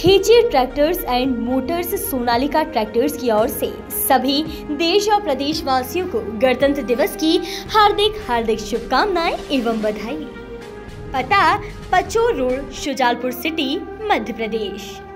खींची tractors and motors Sonalika tractors की ओर से सभी देश और प्रदेश वासियों को गणतंत्र दिवस की हार्दिक शुभकामनाएं एवं बधाई। पता पचो रोड, शुजालपुर सिटी, मध्य प्रदेश।